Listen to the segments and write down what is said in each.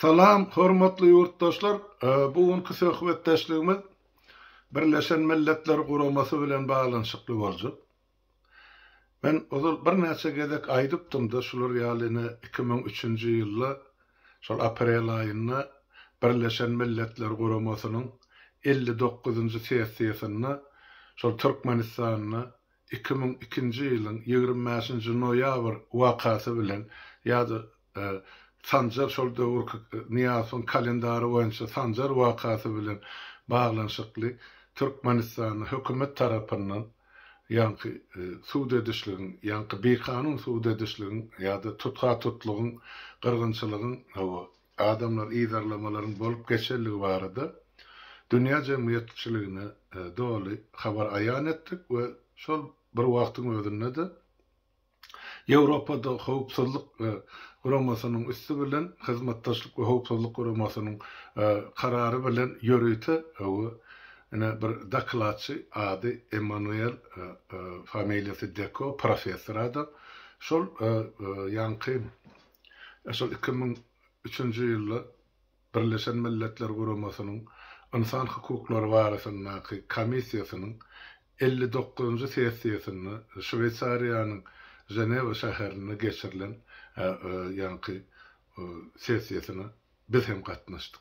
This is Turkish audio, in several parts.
Salam, hormatly yurtdaşlar, bugünkü söhbetdeşligimiz Birleşen Milletler Kuruması bilen bağlanşykly boljak. Ben uzun bir näçe gezek aýdypdym da şular ýalyny 2003-nji ýylda şol aprel aýyna Birleşen Milletler Kurumasynyň 59-njy sessiýasyna şol Türkmenistanyň 2002-nji ýylyň 25-nji noýabr wakasy bilen ýa-da Sancar şol döwür Niyasyň kalendary boýunça Sancar wakasy bilen baglanşykly Türkmenistan hökümet tarapyndan ýa-da suwd edişligiň, ýa-da bekanun suwd edişligiň ýa-da tutga-tutlugyň, gyrgynçylygyň adamlar ýerlemelerini bolup geçerligi barada dünýä jemgyýetçiligine doly habar aýan etdik we şol bir wagtyň özünde de Ýewropada howpsuzlyk Kurumasynyň üstü bilen hyzmatdaşlyk we howpsuzlyk Kurumasynyň karary bilen ýörüýte bir daklatçy ady Emmanuel familiýasy Deko professor adam şol ýanky şol 2003-nji ýylda Birleşen Milletler Guramasynyň insan hukuklary barasyndaky komissiýasynyň 59-njy sessiýasyny Şweýsariýanyň Jeneva şäherine geçirilen ýanky sessiýasyna biz hem gatnaşdyk.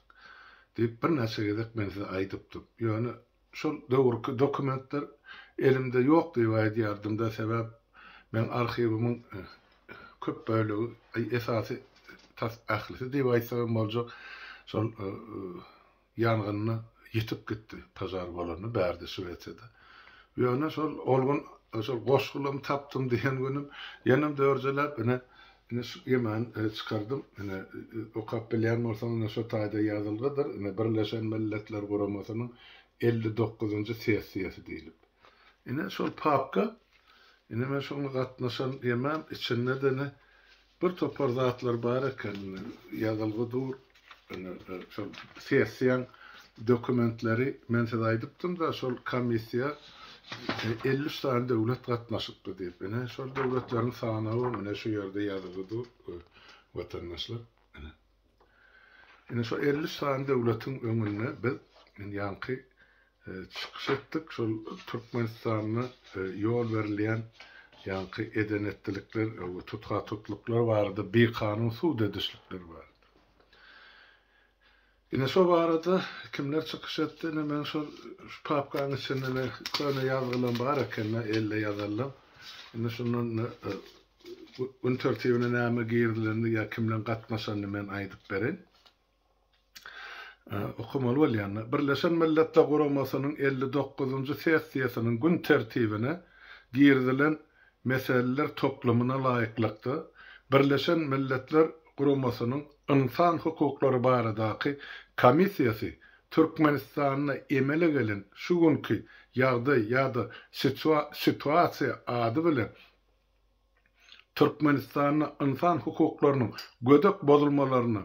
Diýip bir näçe gezek men size aýdypdym. Ýöne şol döwürki dokumentler elimde ýok diýip aýdýardymda sebäp men arhiwimyň köp bölegi esasy tahlisi diýip aýsam boljak şol ýangynny ýitip gitdi, pajar bolany bärdi Şweýsariýada. Ýöne şol olgun şol goşgulum tapdym diýen günim ýenem dörjelep ene yemen çıkardım. Ene o kapbilyan bolsaňyz şu taýda ýazylgydyr. Ene Birleşen Milletler Guramasynyň 59-njy sessiýasy diýilip. Ene şol papka ene men şoňa gatnaşan ýemen içinde de bir topar zatlar bar eken ýazylgydyr. Ene şol sessiýanyň dokumentleri men size aýdypdym da şol komissiýa 53 tane devlet katnaşıptı deyip beni. Şol devletlerin sağına var. Şu yerde yazıldı vatandaşlar. Şu 53 tane devletin önüne biz yankı çıkış ettik. Şol Türkmenistan'a yol verilen yankı edenetlilikler, tutga-tutluklar vardı. Bir kanun suwd edişlikler vardı. Yine şu barada kimler çıkış etti? Ben şu papkanın içinde köne yazgılan barakenle elle yazarlam. Yine şunun ön tertibine näme girdilerini ya kimler katnaşanını ben aydıp berin. Okumalı olyanlar. Birleşen Milletler Guramasının 59-njy sessiýasynyň gün tertibine girdilen meseleler toplamına layıklykda Birleşen Milletler Guramasının insan hukuklary baradaky komissiýasy Türkmenistanyna emele gelen şu günki ýagdaý ýa-da situasiýa ady bilen Türkmenistanyň insan hukuklarynyň gödök bozulmalaryna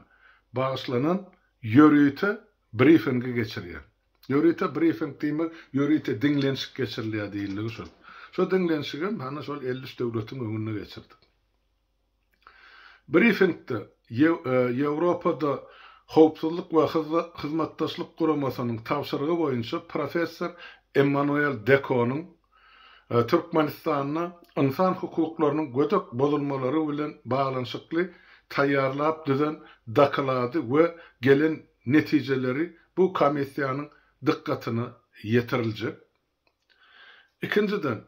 bagyşlanan ýörüýte briefingi geçirýär. Ýörüýte briefing diýme ýörüýte diňlenşik geçirilýär diýiligi şol. Şu diňlenşigi mana şol 53 döwletiň öňüne geçirdik. Briefingde Ýewropada howpsuzlyk we hyzmatdaşlyk guramasynyň tapşyrygy boýunça professor Emmanuel Dekonyň Türkmenistanyň insan hukuklarynyň gödök bozulmalary bilen baglanşykly taýýarlap düzen daklady we gelen netijeleri bu komissiýanyň dikkatini ýetirildi. Ikinciden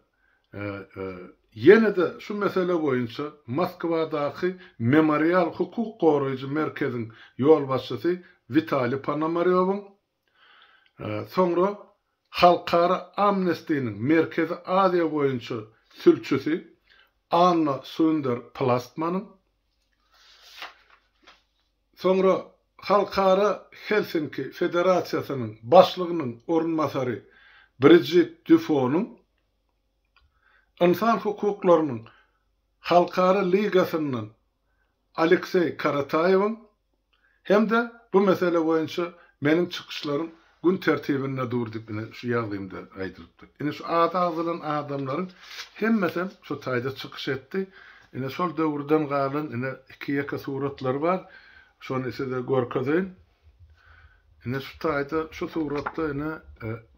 yine de şu mesele boyunca Moskva'daki Memorial Hukuk Koruyucu Merkez'in yol başçısı Vitali Panomaryov'un sonra Halkara Amnesty'nin Merkezi Azya boyunca sülçüsü Anna Sunder Plastman'ın sonra Halkara Helsinki Federasyası'nın başlığının orunmasarı Brigitte Dufo'nun İnsan hukuklarynyň halkara ligasyndan Aleksey Karatayewiň hem de bu mesele boýunça meniň çykyşlarym gün tertibinde durdy diýip şu ýagdaýymda aýdylypdy. Ene şu adagylan adamlaryň hemmesi şu taýda çykyş etdi. Ene şol döwürden galan ene iki ýeke suratlar bar. sonrasında Gorka'da ne sütayda şu suratta ne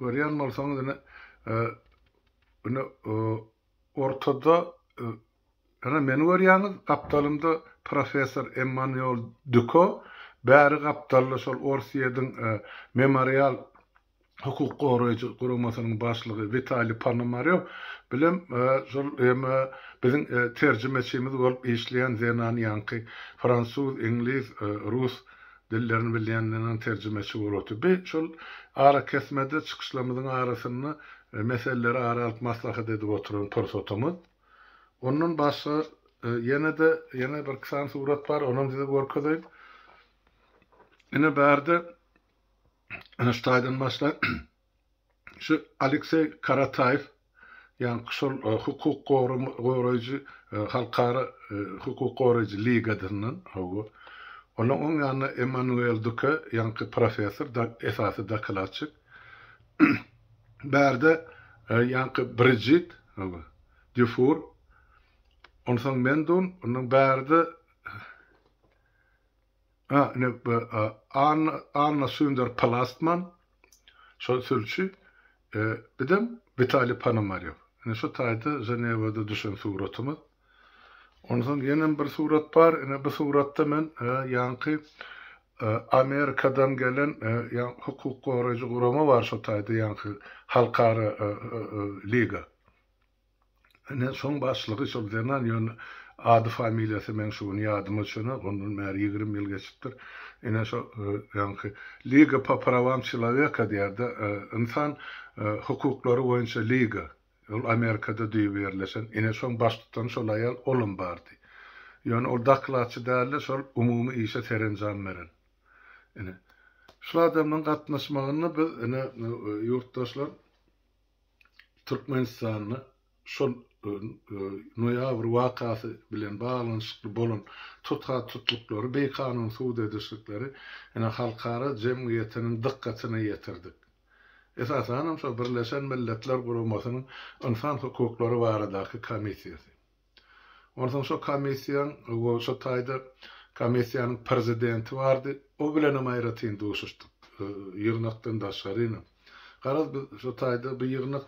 varyan malzamede ne ortada ne menü varyanı kaptalımda Profesör Emmanuel Duko bari kaptalı sol Orsiyedin memorial hukuk koruyucu kurumasının başlığı Vitali Panomaryov bilim bizim tercümeçimiz olup işleyen Zenan Yankı Fransız, İngiliz, Rus dillerini bilenlerinin tercümesi oldu. Bir şol ara kesmede çıkışlarımızın arasını meseleleri aralt maslahat edip oturun torsotumuz. Onun başlığı yine bir kısa surat var. Onun bize korkudayım. Yine berde Einstein'dan başlayıp şu Alexey Karatayev yani hukuk koruyucu halkara hukuk koruyucu ligadının onun yanına Emmanuel Duke yani profesör esası dakılaçık berde yani Brigitte Dufour ondan mendun onun berde Anna Sünder Palastman sözcü dedim Vitali Panomaryov. Yani şu tayda Ceneva'da düşen suratımız. Ondan yeni bir surat var. Yani bu suratta ben yankı Amerika'dan gelen hukuk koruyucu kurama var şu tayda yankı halkara liga. Yani son başlığı çok denen yönü adı familyası mensubu yadıma şuna onun mer 20 yıl geçiptir. Yine şu yankı liga papravam çilaveka diyerde insan hukukları boyunca liga Amerika'da düyüverleşen yine son başlıktan şolaya olun bardi. Yani oradaklaçı değerli şol umumi işe terencan veren. Yani şu adamın katlaşmalarını biz yine yurttaşlar Türkmenistan'ı şol noyabr vakası bilen bağlanışıklı bolun tutlukları, beykanun suud edişlikleri yani halkara cemiyetinin dikkatini yetirdik. Esasen şu Birleşen Milletler Kurumasının insan hukukları varadaki komisyası. Ondan şu komisyon, şu tayda komisyonun prezidenti vardı. O bile nemayiratini duşuştuk. Yığınaktan da aşağıyla. Karaz şu tayda bir yığınak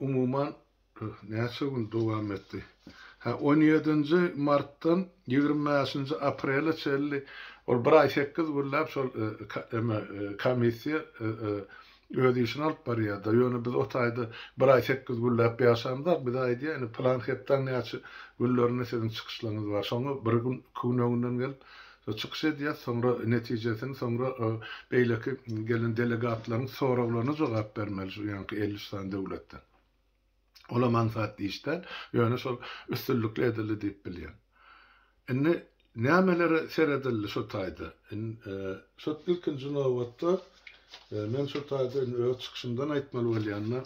umuman neyse gün devam etti. 17. Mart'tan 25. Aprel'e çelli ol bir ay 8 yıllar komisyon ödeyişini alıp var ya da yani biz o tayda bir ay 8 yıllar bir yaşamda bir ay diye yani planetten neyse yıllarına sizin çıkışlarınız var. Sonra bir gün önünden gelip çıkış ediyor sonra neticesini sonra beyleki gelen delegatların sorularını cevap vermeli yani 53 tane devletten. Ola manfaatli işten, yani şol üstünlükle edildi deyip biliyen. Enne, neymelere seyredildi şu tayda. Şu ilkin cünavatta, men şu tayda öğe çıkışımdan aytmalı olayanlar,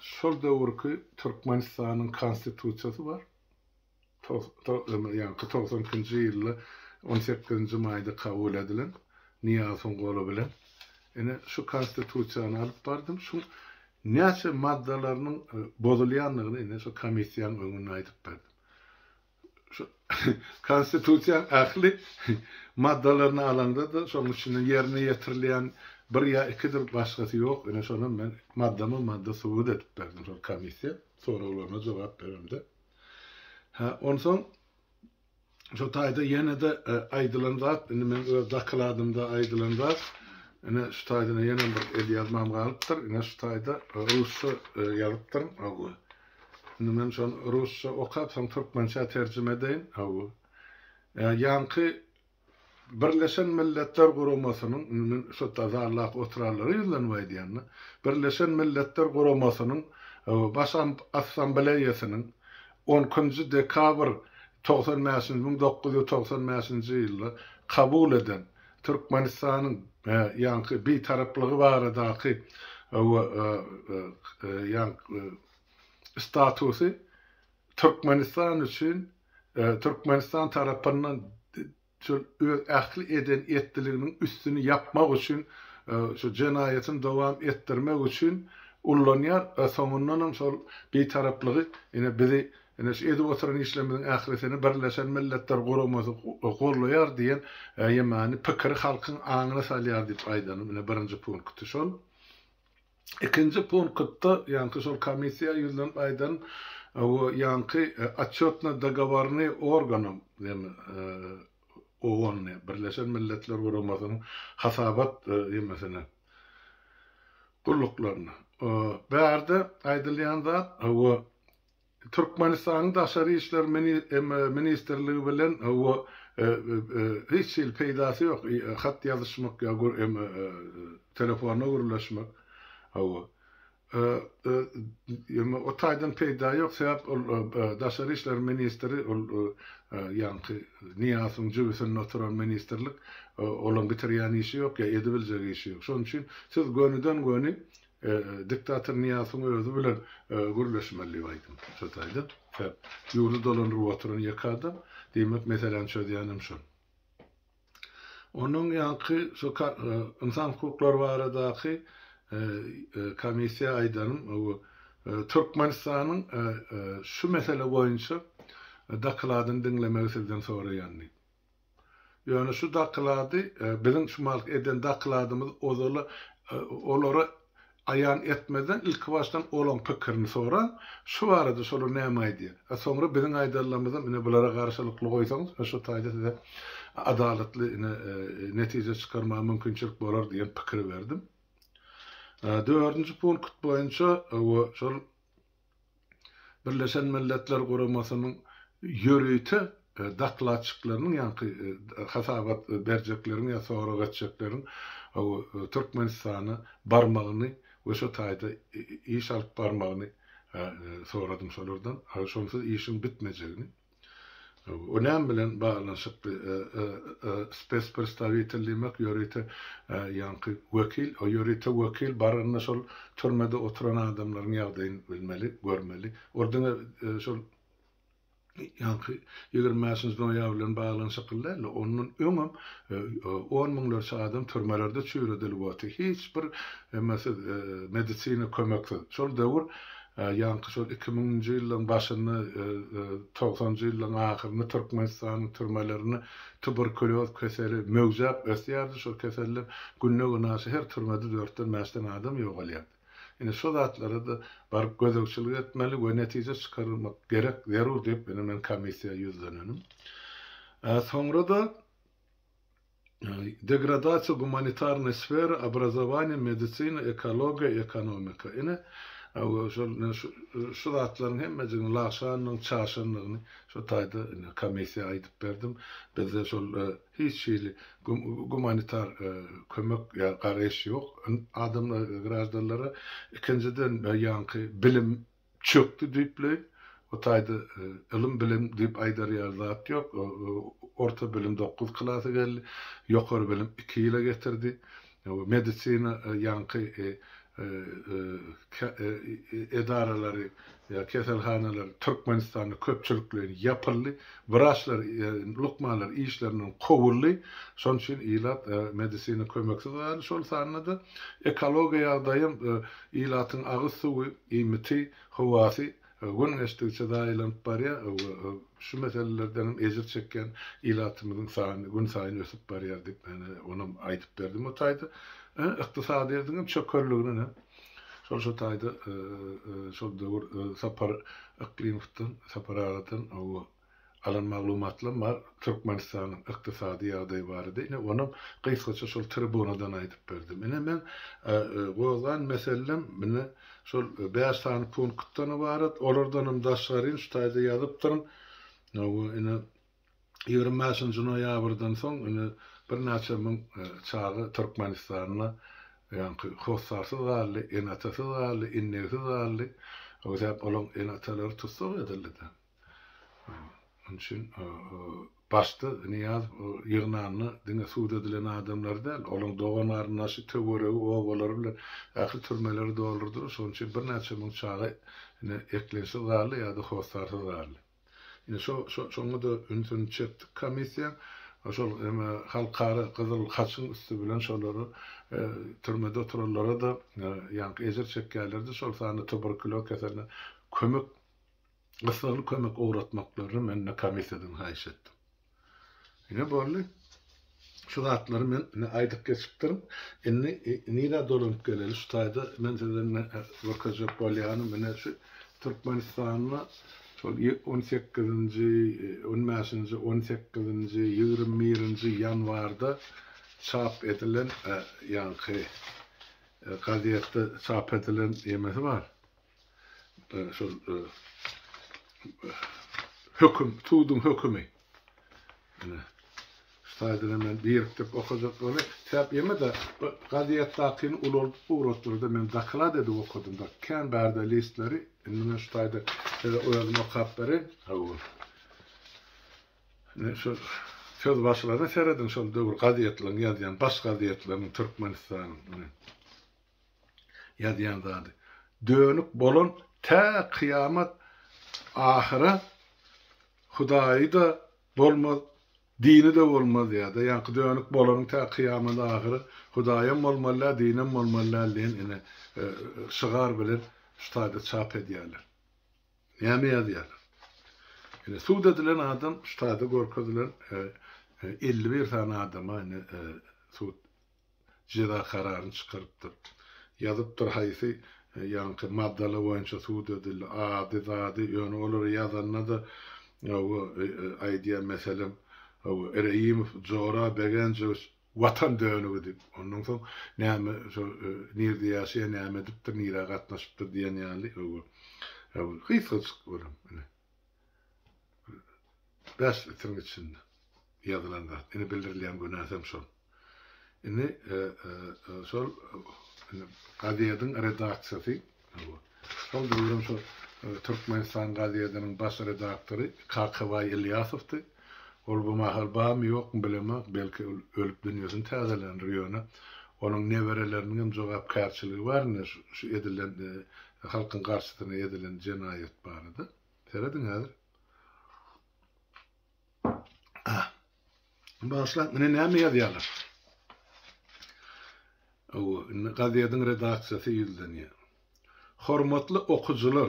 şol devirki Türkmenistan'ın konstitusyası var. Yani 92. yılı 18. May'da kabul edilen, Niyaz'ın kolu bilen. Yani şu konstitusyonu alıp vardım, şu neyse maddelerinin bozulayanlığını şu komisyon önüne aydıp verdim. Şu konstitüsyon aklı maddelerini alanda da şunun için yerine getirilen bir ya ikidir başkası yok. Yani şunun ben madde suud edip verdim şu komisyon. Sorularına cevap veriyorum da. Ondan şu tayda yine de aydılandı. Yani ben dakıladım da aydılandı. Yine şu taydına yine bir el yazmam kalıptır. Yine şu tayda Rusça yazıptır. Şimdi ben şu Rusça okapsam Türkmençe tercüme edeyim. Yankı Birleşen Milletler Kurumasının şu da zarlak oturarları yüzlenmeydi yanına. Birleşen Milletler Kurumasının Baş Assambleyesinin 10. dekabr 1995 yılı kabul eden Türkmenistan'ın yankı bir taraflığı var daki statüsü Türkmenistan için Türkmenistan tarafından ehli eden etliliğinin üstünü yapmak için şu cinayetin devam ettirmek için ulanıyor sonundan bir taraflığı yine bizi Nes edi oturan işleminin ahiretini Birleşen Milletler Kuruması kuruluyar diyen yani pikiri halkın anına salyar deyip aydanım. Birinci punktı şol. İkinci punktta yankı şol komisiya yüzlenip aydanım. O yankı açotna dagavarni organım yani oğun Birleşen Milletler Kurumasının hasabat yemesine kulluklarını. Berde aydılayan da o Türkmenistan'ın Daşarı İşler Ministerliği bilen o hiç il peydası yok. Hat yazışmak ya telefonla uğurlaşmak o. O taydan peyda yok. Sebep Daşarı İşler Ministeri yankı Niyaz'ın cübüsünün oturan ministerlik olan bitiryen işi yok ya edibilecek işi yok. Şunun için siz gönüden gönü diktatör Niyaz'ın özü bilen gürleşmeli vaydım. Şu taydan. Yurdu dolanır oturun yakadım. Demek mesela çözüyenim şun. Onun yankı insan hukuklar var da ki komisiya aydanım Türkmenistan'ın şu mesele boyunca dakıladın dinlemeyi sizden sonra yani. Yani şu dakıladı, bizim şu mark eden dakıladığımız onlara ayan etmeden ilk baştan olan pikirini sonra şu vardı, şunu neymeyi diye. Sonra bizim aydarlarımızın yine bunlara karşılıklı koysanız şu tayda size adaletli yine, netice çıkarmaya mümkünçülük var diye pikir verdim. Dördüncü punkt boyunca Birleşen Milletler Kurumasının yürüytü daklatçıklarının yani hasabat berceklerini ya sonra geçeceklerin Türkmenistan'ı barmağını ve şu tayda iş alıp barmağını soradım şolurdan. Şonsuz işin bitmeyeceğini. Önem bilen bağlanışık bir spes perstavitellimek yörüte yankı vekil, o yörüte vekil barınla şol türmede oturan adamların yağdayın bilmeli, görmeli. Orada şol yankı 20-25 yavruların bağlanışıklarla onun ümum 10 milyonlarca adam türmelerde çürüdülü vardı. Hiçbir medisine kömekti. Şol devir yankı şol 2000-nji ýylyň başyny 90-njy ýylyň ahyryny Türkmenistanyň türmelerini tuberkuloz keseli möwjap ösýärdi. Şol keseller günne-gün aşy her türmede 4-5 adam ýogalýardy. Ene şol zatlara da baryp gözegçilik etmeli we netije çykarmak gerek derur diýip men komissiýa ýüzlenenim. Soňra da degradasiýa humanitarny sfera, obrazovanie, medisina, ekologiýa, ekonomika. Ene şu zatların hemmecinin laşanının, çaşanlığını şu tayda komisiya aydıp verdim. Bizde hiç şeyli humanitar kömek ya gareş yok. Adamlar, grajdanlara ikinciden yankı bilim çöktü deyip o tayda ilim bilim deyip aydar yarzat yok. Orta bilim 9 klasa geldi. Yokor bilim 2 ile getirdi. Medisina yankı edareleri ya keselhaneler Türkmenistan'ın köpçülükleri yapıldı, vraçlar, lukmalar, işlerinin kovuldu. Son için ilat medisini kömeksiz hali şol sanladı. Ekologiya dayım ilatın ağız suyu, imiti, havası, gün geçtikçe dahilant bariyer, şu meselelerden ezir çekken ilatımızın sahini, gün sahini ösüp bariyer deyip ona aydıp verdim o taydı. İktisadi edinin çökörlüğünü şu tayda şu dövür sapar iklimiften sapar ağrıdan alan maglumatla var Türkmenistan'ın iktisadi yağdayı var idi. Onun kıyıskaça şu tribunadan aydıp verdim. Yine ben koyduğun meselem şu 5 tane punkttan var idi. Olurdanım daşlarıyım şu tayda yazıptırım. Yine 25. noyabrdan son bir neçemin çağı Türkmenistan'la yani hossası zarlı, enatası zarlı, innesi zarlı o sebep olan enataları tutsak edildi. Onun için başta niyaz yığınanını dine suud edilen adamlar değil, olan doğanların naşı tövereği, ovaları bile akıl türmeleri doldurdu. Onun için bir neçemin çağı eklenişi zarlı ya da hossası zarlı. Yani şunu da ünsünü çektik komisyen. Şol halkara kızıl kaçın üstü bilen şolları türmede oturanlara da yani ezir çekkerlerdi. Şol sahne tuberkuloz keseline kömük Asalık emek uğratmakları men nekamet edin hayşettim. Yine böyle şu rahatları men aydık geçiktirim. Nina dolanıp geleli şu tayda men tedenine bakacak balyanı men şu Türkmenistan'la 18. 20. yanvarda çap edilen yankı gaziyette çap edilen yemesi var. Hüküm, tuğdum hükümü. Üstadın hemen bir yırtıp okuyacak böyle. Çap yeme de gaziyet takini ulu uğraştırdı. Ben dakıla dedi okudum da. Ken berde listleri. Şimdi ben üstadın oyalım o kapları. Şu söz başlarına seyredin. Şu dövür gaziyetlerini yadiyan. Baş gaziyetlerini Türkmenistan'ın. Yadiyan da adı. Dönük bolun te kıyamet ahire Hudayı da olmaz, dini de olmaz ya da yankı dönük bolun te kıyamet ahire Hudayım olmalı, dinim olmalı diyen şıgar bilir üstayda çap ediyorlar. Yemeği ediyorlar. Yani, su dedilen adam üstayda korkudular 51 tane adama su ceza kararını çıkarttı. Yazıptır haysi yankı maddala oyunca suud edildi, adi zadi yönü olur yazanına da aydiyen mesela ereyim coğra begence vatan dönü edip ondan sonra nirdi yaşaya neyem ediptir, nire katlaşıptır diyen yani kıysa çık oğlum 5 litrin içinde yazılan da, yine belirleyen günahsam şol yine şol Gaziyedin redaksiyası sol durum şu Türkmenistan Gaziyedinin baş redaktörü Kakıvay İlyasov'tu. Ol bu mahal bağ mı yok mu bilemem. Belki ölüp dünyasını tazelendir ona. Onun neverelerinin cevap karşılığı var ne şu edilen halkın karşısına edilen cenayet bağırdı. Seyredin hazır. Başla ne mi yazıyorlar? O gazetedin redaksiyası yüzden ya. Hormatlı okucular,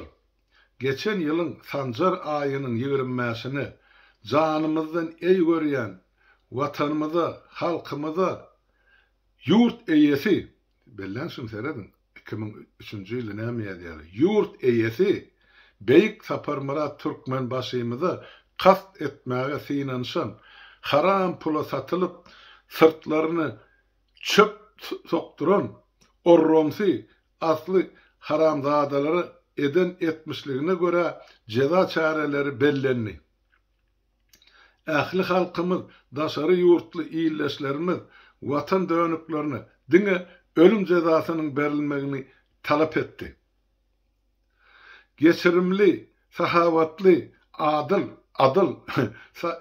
geçen yılın Sancar ayının 20'sini canımızdan ey gören vatanımıza, halkımıza yurt eyesi bellensin seyredin. 2003. yılı ne mi yani? Yurt eyesi Beyik Saparmara Türkmen başımıza kast etmeye sinanışan haram pula satılıp sırtlarını çöp sokturan orromsi aslı haramzadaları eden etmişliğine göre ceza çareleri bellenli. Ehli halkımız, daşarı yurtlu iyileşlerimiz, vatan dönüklerini, dine ölüm cezasının verilmesini talep etti. Geçirimli, sahavatli, adıl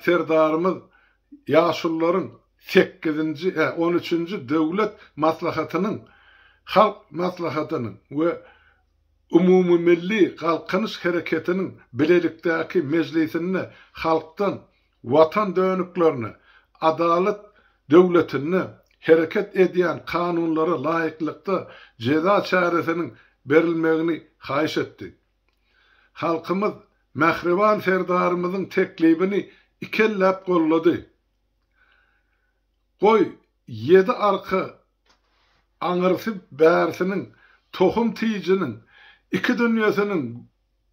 serdarımız, yaşulların, 13. devlet maslahatının, halk maslahatının ve umumi milli kalkınış hareketinin bilelikteki meclisine halktan vatan dönüklerine, adalet devletine hareket ediyen kanunlara layıklıkta ceza çaresinin verilmesini hayiş etti. Halkımız mehriban serdarımızın teklifini ikellep kolladı. Koy 7 arka anırsı bersinin tohum tiyicinin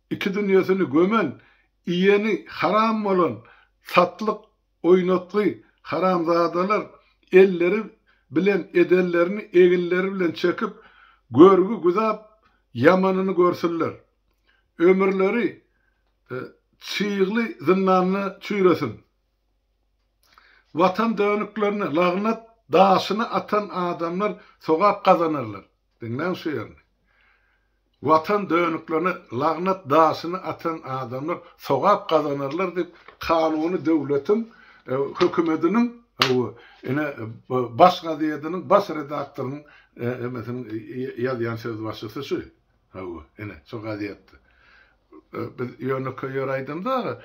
iki dünyasını gömen iyeni haram olan satlık oynatlı haramzadalar elleri bilen edellerini eğilleri bilen çekip görgü güzap yamanını görsünler. Ömürleri çiğli zindanını çüresin. Vatan dönüklerini, lağnat dağışını atan adamlar sokak kazanırlar. Dinlen şu yerini. Vatan dönüklerini, lağnat dağışını atan adamlar sokak kazanırlar deyip kanunu devletin, hükümetinin, baş gaziyedinin, baş redaktörünün yazıyan söz başlısı şu. Şu gaziyetti. Yönlük yoraydım da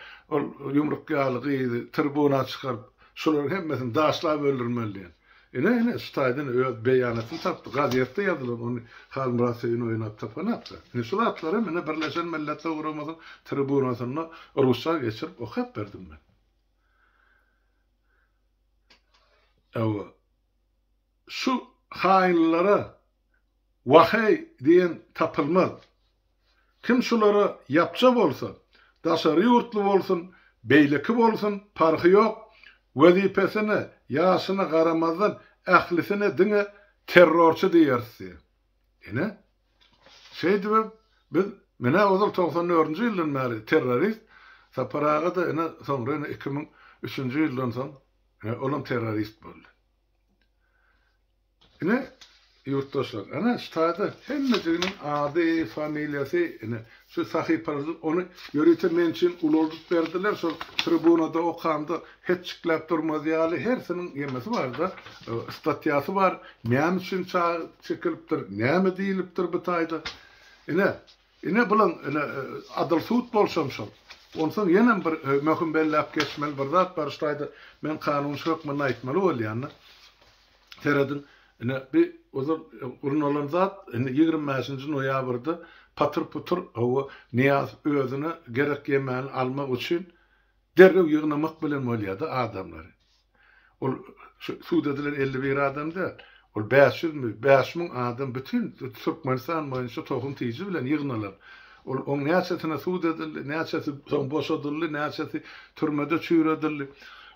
yumruk yağlığı tribuna çıkarıp şunların hepsini daşla bölürmeliyen. Elə Staydın bəyanatını tapdı, qadiyyatda yazılır, onu Xal Murasevin oynayıp tapan yaptı. Nüsul atları mənə Birleşen Milletler Kurumasının tribunasını Rus'a geçirip oxuyup verdim ben. Evet. Şu hainlara vahiy diyen tapılmaz. Kim şuları yapacak olsun, daşarı yurtlu olsun, beyleki olsun, parkı yok, vazifesini, yaşını karamazdan, ahlisini dine terörçü diyersin. Yine, şey diye, biz, mene o zaman 94. yıldan beri terörist, saparağa da yine sonra yine 2003. yıldan sonra, olam terörist böyle. Yine, yurttaşlar, ana ştada hemmeçinin adı, familyası, şu sahip parası onu yürüten mençin ulurduk verdiler, şu tribunada o kandı, hiç çıklap durmaz yali, hersinin yemesi var da, statiyası var, neyem için çıkılıptır, neyem değiliptir bu tayda. Yine bulan, adıl suut bolşamşal. Ondan yine bir mühüm bellap geçmeli, bir zat barıştayda, ben kanun şokmanına etmeli ol yani. Teredin, bir o zaman urun zat 25. noyabrda patır putur o niyaz özünü gerek yemeğini almak için derrev yığınamak bilen olyadı adamları. O su dediler 51 adam der. O 500 mü? 500 adam bütün Türkmenistan mayınca tohum tiyici bilen yığınalar. Onun neçesine su dediler, neçesi boşadırlı, neçesi türmede çüyredırlı.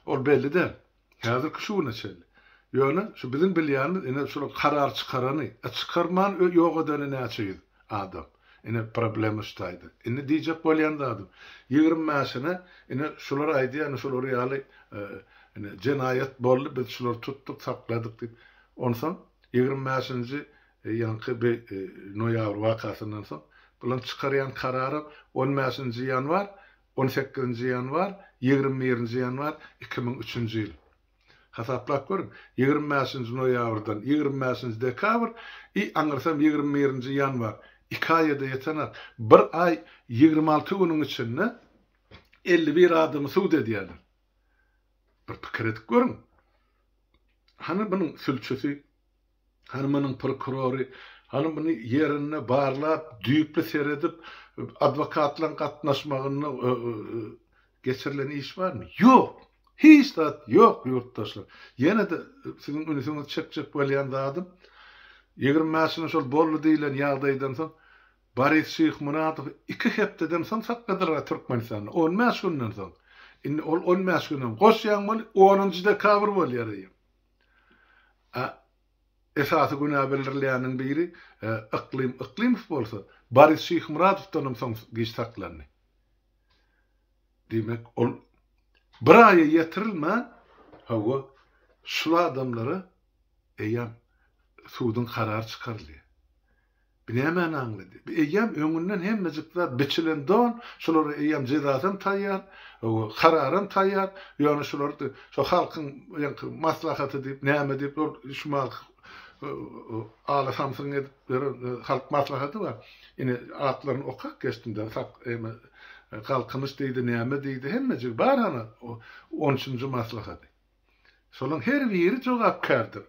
O belli der. Hazır kuşu neçeli. Yani şu bizim bilyanımız yine şu karar çıkaranı, çıkarman yok edeni ne açıydı adam. Yine problem üstaydı. Yine diyecek bolyan da adam. 25'ine yine şuları aydı yani şuları yali cinayet bollu biz şuları tuttuk sakladık deyip. Ondan 25. yankı bir noyavru vakasından sonra bunun çıkarayan kararı 15. yanvar, 18. yanvar, 21. yanvar 2003. yıl. Hasaplak görün. 25. noyavrdan 25. dekabr i anırsam 21. yanvar. 2 ayda yetenek. Bir ay 26 günün içinde 51 adımı suud ediyorlar. Bir pikredik görün. Hani bunun sülçüsü, hani bunun prokurori, hani bunu yerine bağırlap, düyüklü seyredip advokatla katlaşmağına geçirilen iş var mı? Yok. Hiç de yok yurttaşlar. Yine de sizin üniversiteniz çıkacak bölgen dağıdım. 25'ine şöyle Borlu değilen yağdaydan sonra Barış Şeyh Muratov 2 hepteden sonra sakladılar Türkmenistan'ı. 15 günden sonra. 15 günden. Koş yanmalı 10. dekabr bol yarayım. Esası günah belirleyenin biri iklim olsa Barış Şeyh Muratov'dan sonra geç saklandı. Demek buraya yetirilme hava şula adamları eyyem suudun karar çıkarlıyor. Bir hemen anladı. Eyyem önünden hemmecikler biçilen don, şuları eyyem cezasını tayyar, kararını tayyar, yani şuları şu halkın yani, maslahatı deyip, neyme deyip, şu halk ağla samsın edip, halk maslahatı var. Yine atların okak geçtim de, kalkınış deydi, neyme deydi, hemmecik barana 13. maslahatı. Solan her biri çok apkardır.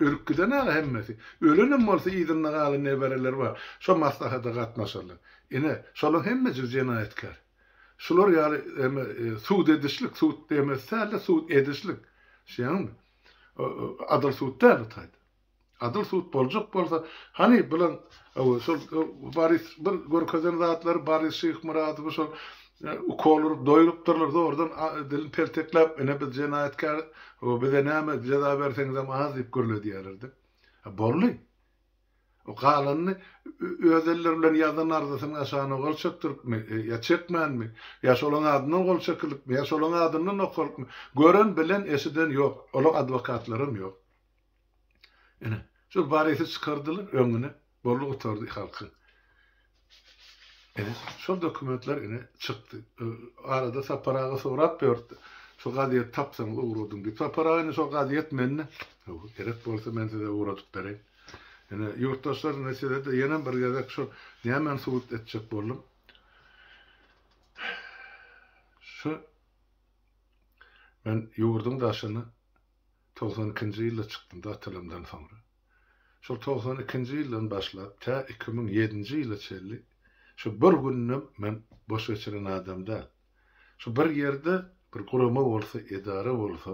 Ürküden ağa hemmesi. Ölünün olsa idinle ağlı nebereler var. Şu maslahata katmaşarlar. Yine solan hemmecik cenayetkar. Şular yani suud edişlik, suud demezse hala suud edişlik. Şey mi? Adıl suud der otaydı. Adıl suud bolcuk bolsa, hani bulan Barış, Gorkazan zatları, Barış Şeyh Murat'ı şol ukolur, doyurup dururdu oradan dilin pelteklap, biz cenayetkar, bize neyme ceza verseniz ama az deyip görülü diyerlerdi. Borlu. O kalanını özellerle yazan arzasının aşağına kol çöktürüp mü, ya çekmeyen mi, ya şolun adından kol çökülüp mü, ya şolun adından o kol mu, gören bilen eşiden yok, olan advokatlarım yok. Yani, şu barisi çıkardılar önüne. Borlu oturdu halkın. Evet, şu dokümentler yine çıktı. Arada saparağı sorap gördü. Şu kadiyet tapsanız uğradın deyip. Saparağını şu kadiyet menne. Gerek olsa ben size uğradık vereyim. Yani yurttaşlar nesile de yenen bir gerek şu. Niye ben suut edecek borlum? Şu ben yoğurdum taşını 92. yılda çıktım da telimden sonra. Şu 92. yıldan başlap ta 2007. yıla çelli şu bir günüm men boş geçiren adam da. Şu bir yerde bir kurama olsa, idare olsa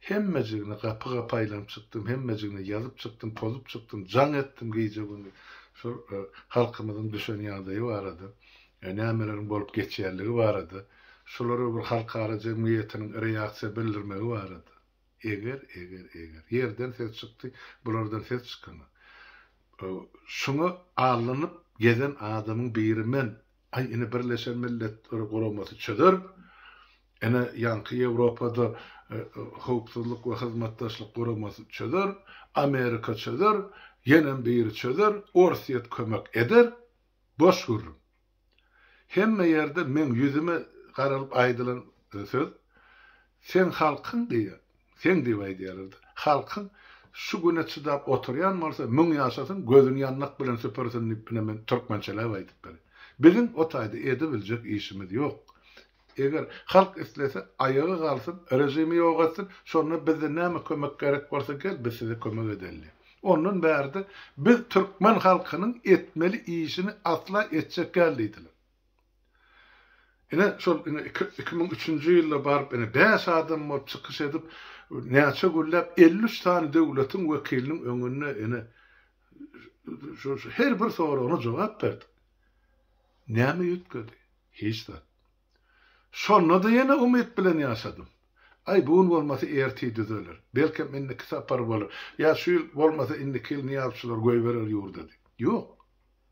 hemmecigini kapı kapaylam çıktım, hemmecigini yazıp çıktım, tozup çıktım, can ettim giyce bunu. Şu halkımızın düşen yadayı vardı. Nämelerin bolup geçerliği vardı. Şuları bir halkara cemiyetinin reaksiya bildirmegi vardı. Eger. Yerden ses çıktı, bulardan ses çıkanı. Şunu ağlanıp gezen adamın birimen, ay yine Birleşen Milletler Kuruması çödür, yine yankı Avrupa'da hukukçuluk ve hizmettaşlık kuruması çödür, Amerika çödür, yenen biri çödür, Orsiyet kömek eder, boş vururum. Hemme yerde men yüzüme karalıp aydılan söz, sen halkın diye, sen divay diyerdi. Halkın şu güne çıdap oturyan varsa mün yaşasın, gözün yannak bilen süpersin nipine Türkmençeler vaydıp beri. Bizim o tayda edebilecek işimiz yok. Eğer halk istese ayağı kalsın, rejimi yoğatsın, sonra bize ne mi kömek gerek varsa gel biz size kömek edelim. Onun verdi, biz Türkmen halkının etmeli işini asla edecek geldiydiler. Yine şu 2003. yılda barıp, yine 5 adam çıkış edip, neçe güllep 53 tane devletin vekilinin önüne yine şu her bir soruna cevap verdi. Ne mi yükledi? Hiç de. Sonra da yine umut bilen yaşadım. Ay bunun olması erti düzülür. Belki indiki sapar olur. Ya şu yıl olmasa indiki yıl niye yapışılır, koy verir yurda dedi. Yok.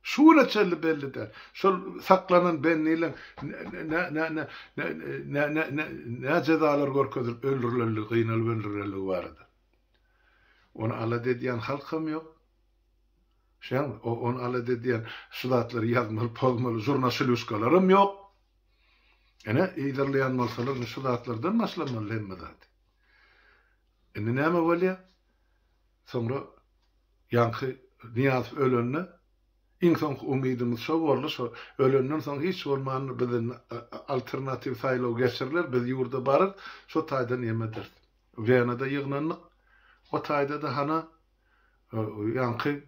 Şuna çelli belli der. Şu saklanan benliyle ne cezalar korkudur, öldürülürlü, kıynalı öldürülürlü vardı. Onu ala dediyen halkım yok. Şey mi? Onu ala dediyen sudatları yazmalı, pozmalı, zurna sülüskalarım yok. Yine ilerleyen malsalarını sudatlardan maslamalı hem mi zaten? Yine ne mi var ya? Sonra yankı niyaz ölünle İnsan umidimiz şu varlı, şu ölünden sonra hiç olmanın bizim alternatif sayılı geçirler, biz yurda barır, şu taydan yemedir. Viyana'da yığınanlık, o tayda da hana yankı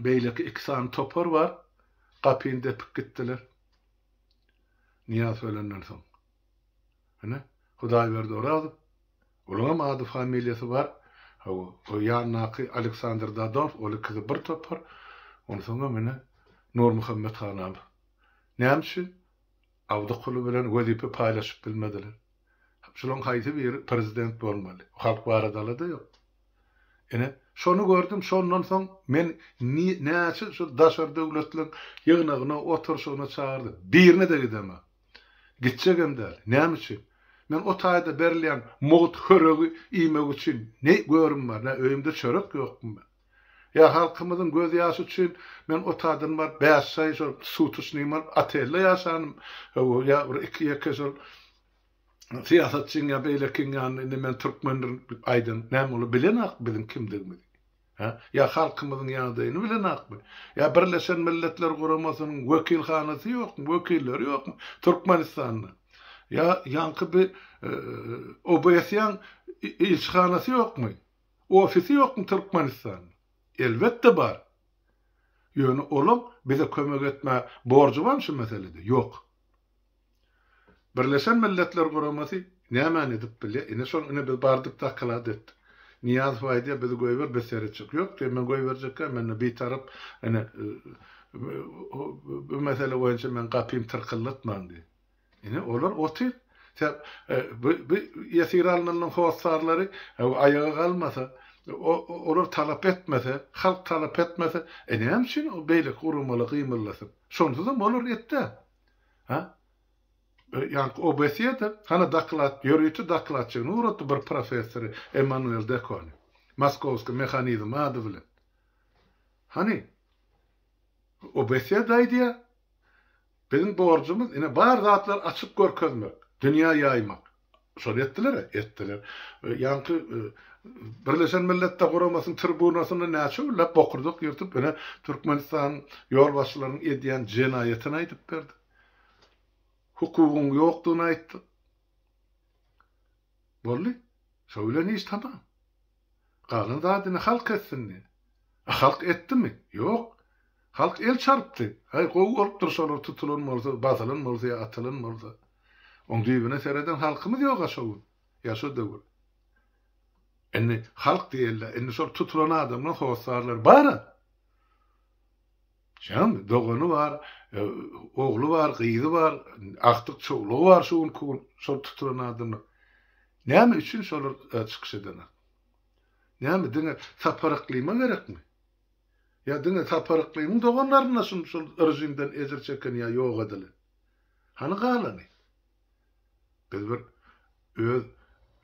beyleki 2 tane topar var, kapıyı depik gittiler. Niyaz ölünden sonra. Hani? Huday verdi orada. Ulan adı familyası var. O yanaki Aleksandr Dadonov, o kızı bir topar. Ondan sonra bana Nur Muhammed Han abi. Ne için? Avda kulu bilen vazife paylaşıp bilmediler. Şunun haydi bir prezident olmalı. Halk var adalı da yok. Yani şunu gördüm, şundan sonra ben ne için şu daşar devletlerin yığınağına oturuşuna çağırdı. Birine de gidemem. Gidecek hem de. Ne için? Ben o tayda berleyen mut hürüğü iymek için ne görüm var, ne öğümde çörük yok mu ben? Ya halkımızın gözyaşı için ben o tadın var, beyaz sayı şu su tuşnayım var, ateyle yaşanım. Ya iki şu siyasetçin ya beylekin yani ben Türkmenlerin aydın ne olur bilen hak bizim kimdir mi? Ha? Ya halkımızın yanındayını bilen hak mı? Ya Birleşen Milletler Kuruması'nın vekil hanesi yok mu? Vekilleri yok mu? Türkmenistan'da. Ya yankı bir obeysiyan ilçhanesi yok mu? Ofisi yok mu Türkmenistan'da? Elbette var. Yani oğlum bize kömek etme borcu var mı şu meselede? Yok. Birleşen Milletler Kuruması ne men edip bile? Yine son öne bir bardık takılat etti. Niyaz fayda bizi koyver besere çıkıyor. Ben koyverecekken ben bir taraf hani, bu mesele boyunca ben kapıyım tırkıllatman diye. Yine olur otur. Bu yesir alınanın hoşlarları ayağa kalmasa olur talep etmese, halk talep etmese, ne için o beylik urumalı kıyımırlasın? Sonunda mı olur etti? Ha? Yani o besiyede, hani daklat, yürüyücü daklatçığını uğrattı bir profesörü Emanuel Dekoni. Moskovski mekanizma adı bile. Hani? O besiyedeydi ya. Bizim borcumuz, yine bazı zatlar açıp görkezmek, dünya yaymak. Şöyle ettiler. Yani Birleşen Milletler Kuruması'nın tribunasını ne açıyor? Lep okurduk, yırtıp öyle Türkmenistan yolbaşçılarının ediyen cinayetine edip verdi. Hukukun yoktuğuna etti. Vallahi, söyleniyiz tamam. Kalın zadını halk etsin ne? Halk etti mi? Yok. Halk el çarptı. Hayır, kovu olup dursa olur, tutulun mordu, batılın mordu, atılın mordu. Onun düğümüne seyreden halkımız yok aşağı. Yaşa devur. Enne halk diyorlar, enne sor tutulan adamla hoşlarlar. Bara. Şimdi doğunu var, oğlu var, kızı var, artık çoğulu var, sor tutulan adamla. Ne mi üçün soru çıkış edene? Ne mi? Dine taparıklığıma gerek mi? Ya dine taparıklığımın doğanların nasıl rejimden ezir çeken ya yok edilir? Hani kalanı? Biz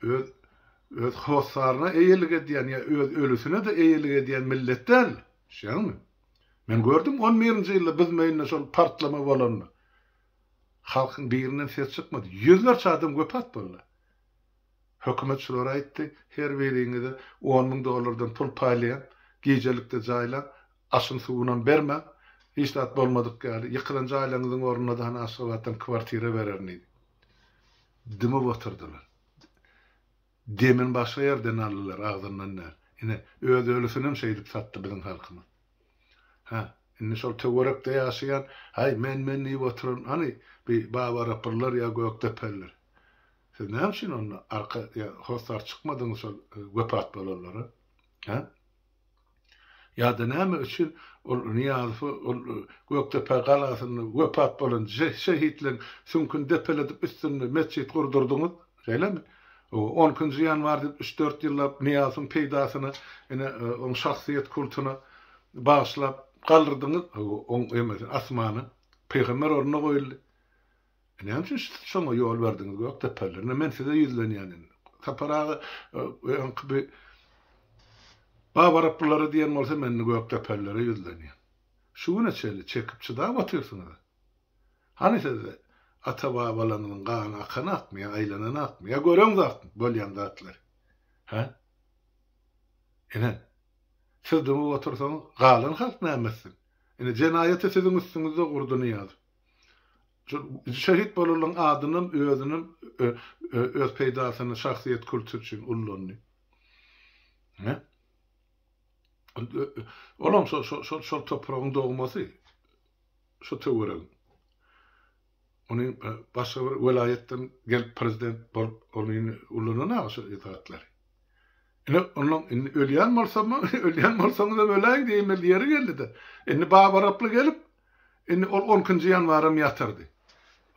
bir öz hosarına eğilik ediyen ya öz ölüsüne de eğilik ediyen milletler. Şey mi? Ben gördüm 11. yılda biz meyinle sol partlama olanla. Halkın birinden ses çıkmadı. Yüzlerce adam göpat bunlar. Hükümet şulara aitti, her veliğine de 10.000 dolardan pul paylayan, giycelikte caylan, aşın suğunan verme, hiç de at olmadık yani, yıkılan caylanızın oruna da hani aşağıdan kvartire verer neydi. Dimi batırdılar. Demin başka yerden aldılar ağzından ner. Yine öde ölüsünü mü şeydip sattı bizim halkımız. Ha, şimdi şöyle tüverek de yaşayan, hay menliği batırın, hani bir bağ rapırlar ya göktepeller. Siz ne için onunla arkaya hostar çıkmadınız göpat balalara? Ha? Ya da ne mi için o niyazı göktepe kalasını göpat balın şehitlerin sünkün depeledip üstünü mescit kurdurdunuz. Öyle mi? O 10. ziyan vardı 3-4 yıllar niyazın peydasını yani, onun şahsiyet kultuna bağışlap kaldırdınız. Onun asmanı peygamber oruna koyuldu. Ne için şuna yol verdiniz göktepelerine? Ben size yüzleniyenim. Yani. Taparağı bir Babaraplıları diyen olsa benimle gökteperlere yüzleniyenim. Şu neçeli çekip çıdağa batıyorsunuz. Hani size ata babalarının kanı akana atmıyor, aylanana atmıyor. Ya görüyorsunuz atmıyor, bölyen dağıtları. Ha? Yine siz de bu otursanız kalın kalk ne emezsin? Yine cenayeti sizin üstünüzde kurduğunu yazın. Şehit bolulan adının, özünün, öz peydasının, şahsiyet kültür için ullunluğu. Ne? Olam şu toprağın doğması, şu tüvürün. Onun başka bir velayetten gelip prezident onun ullunluğuna itaatleri. Onun ölüyen varsa mı? Ölüyen varsa mı da öleyin deyim, diğeri geldi de. Eni Bağbaraplı gelip, eni 10. yanvarım yatırdı.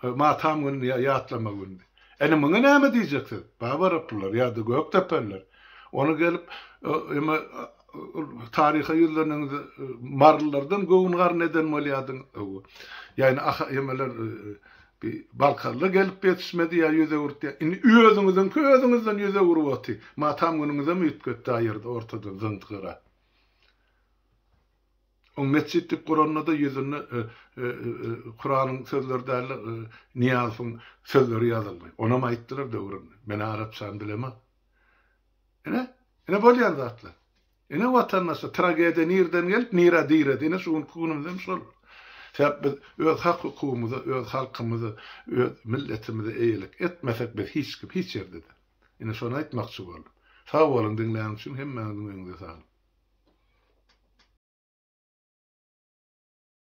Matam günü ya yatlama günü. Eni bana ne mi diyeceksin? Bağbaraplılar ya da göktepeller. Onu gelip tarihi yıllarının marlılardan göngar neden oluyadın. Yani yemeler bir Balkarlı gelip yetişmedi ya yüze vurdu ya. İni özünüzden köyünüzden yüze vurdu. Matam gününüze mi yütküttü ayırdı ortada zıntıra. O mescid-i Kur'an'la da yüzünü Kur'an'ın sözleri derler, Niyaz'ın sözleri yazılmıyor. Ona mı aittiler de uğrunu? Beni Arapçan bilemem. Yine böyle yazı atlar. Yine vatandaşlar, tragede nirden gelip nira diredi. Yine şu hukukumuzda mı sorulur? Öz hak hukukumuza, öz halkımıza, öz milletimize iyilik etmesek biz hiç yerde de. Yine sonra etmek için olalım. Sağ olun dinleyen için, hemen dinleyen de sağ olun.